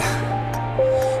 yeah.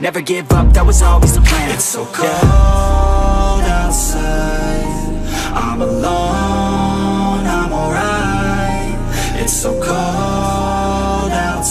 Never give up, that was always the plan. It's so cold